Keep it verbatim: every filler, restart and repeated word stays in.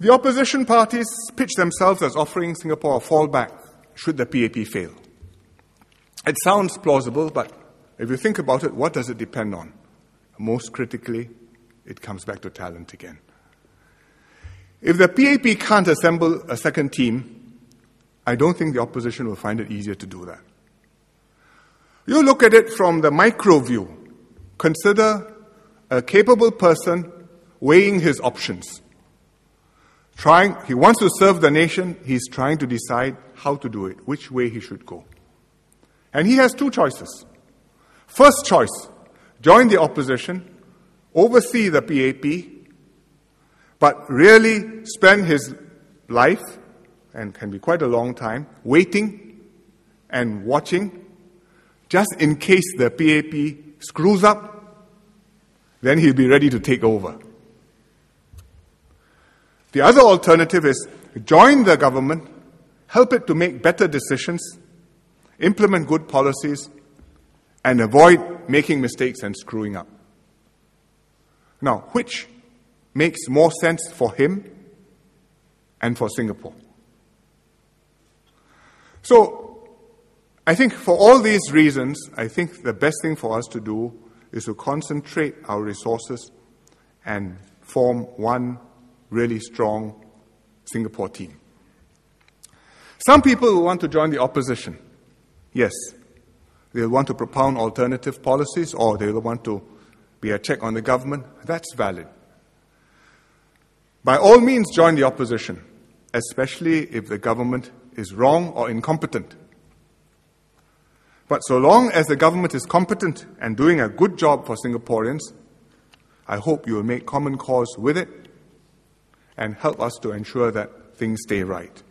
The opposition parties pitch themselves as offering Singapore a fallback should the P A P fail. It sounds plausible, but if you think about it, what does it depend on? Most critically, it comes back to talent again. If the P A P can't assemble a second team, I don't think the opposition will find it easier to do that. You look at it from the micro view. Consider a capable person weighing his options. Trying, he wants to serve the nation, he's trying to decide how to do it, which way he should go. And he has two choices. First choice, join the opposition, oversee the P A P, but really spend his life, and can be quite a long time, waiting and watching, just in case the P A P screws up, then he'll be ready to take over. The other alternative is join the government, help it to make better decisions, implement good policies, and avoid making mistakes and screwing up. Now, which makes more sense for him and for Singapore? So, I think for all these reasons, I think the best thing for us to do is to concentrate our resources and form one really strong Singapore team. Some people will want to join the opposition. Yes, they'll want to propound alternative policies, or they'll want to be a check on the government. That's valid. By all means, join the opposition, especially if the government is wrong or incompetent. But so long as the government is competent and doing a good job for Singaporeans, I hope you will make common cause with it and help us to ensure that things stay right.